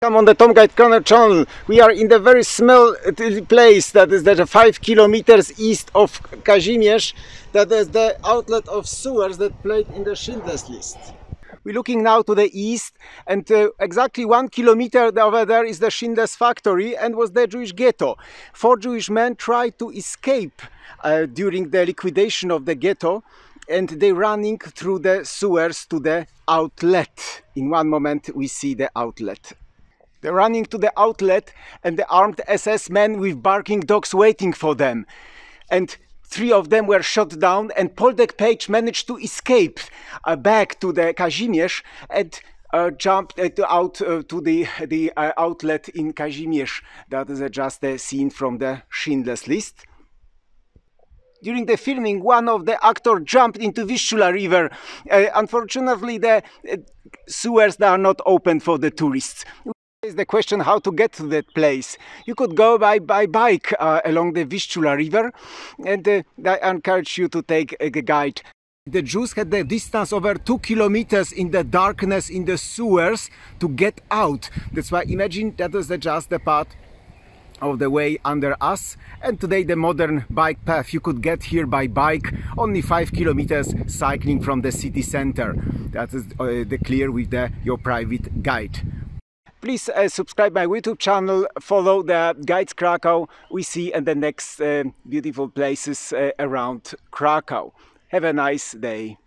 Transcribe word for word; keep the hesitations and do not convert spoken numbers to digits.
Come on the Tom Guide Krakow channel. We are in the very small place that is that five kilometers east of Kazimierz. That is the outlet of sewers that played in the Schindler's List. We're looking now to the east, and uh, exactly one kilometer over there is the Schindler's factory and was the Jewish ghetto. Four Jewish men tried to escape uh, during the liquidation of the ghetto, and they running through the sewers to the outlet. In one moment we see the outlet. They're running to the outlet, and the armed S S men with barking dogs waiting for them. And three of them were shot down, and Poldek Page managed to escape uh, back to the Kazimierz and uh, jumped uh, out uh, to the, the uh, outlet in Kazimierz. That is uh, just a scene from the Schindler's List. During the filming, one of the actors jumped into Vistula River. Uh, unfortunately, the uh, sewers are not open for the tourists. Is the question how to get to that place. You could go by, by bike uh, along the Vistula River, and uh, I encourage you to take a guide. The Jews had the distance over two kilometers in the darkness in the sewers to get out. That's why imagine that is just the part of the way under us, and today the modern bike path. You could get here by bike, only five kilometers cycling from the city center. That is uh, the clear with the, your private guide. Please uh, subscribe my YouTube channel, follow the Guides Krakow. We see in the next uh, beautiful places uh, around Krakow. Have a nice day.